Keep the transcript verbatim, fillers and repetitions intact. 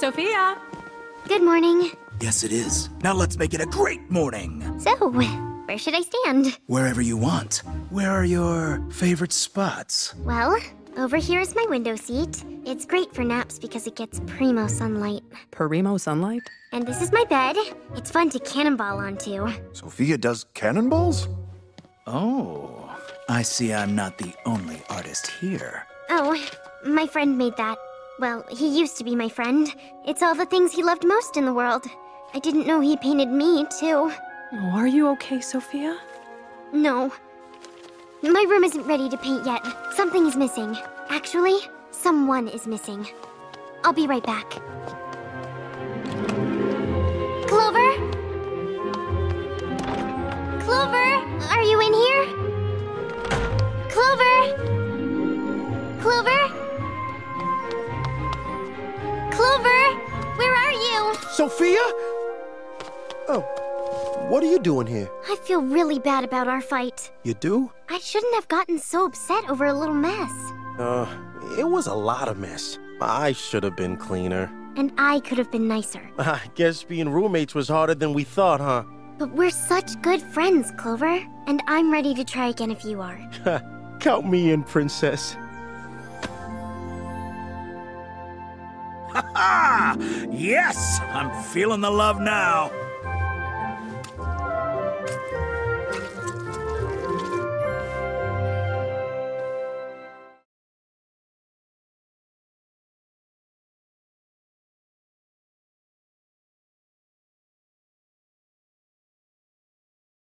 Sophia! Good morning. Yes, it is. Now let's make it a great morning. So, where should I stand? Wherever you want. Where are your favorite spots? Well, over here is my window seat. It's great for naps because it gets primo sunlight. Primo sunlight? And this is my bed. It's fun to cannonball onto. Sophia does cannonballs? Oh, I see I'm not the only artist here. Oh, my friend made that. Well, he used to be my friend. It's all the things he loved most in the world. I didn't know he painted me, too. Oh, are you okay, Sophia? No. My room isn't ready to paint yet. Something is missing. Actually, someone is missing. I'll be right back. Clover? Clover, are you in here? Clover? Clover? Clover, where are you? Sophia? Oh, what are you doing here? I feel really bad about our fight. You do? I shouldn't have gotten so upset over a little mess. Uh, it was a lot of mess. I should have been cleaner. And I could have been nicer. I guess being roommates was harder than we thought, huh? But we're such good friends, Clover. And I'm ready to try again if you are. Count me in, princess. Ha ha! Yes! I'm feeling the love now.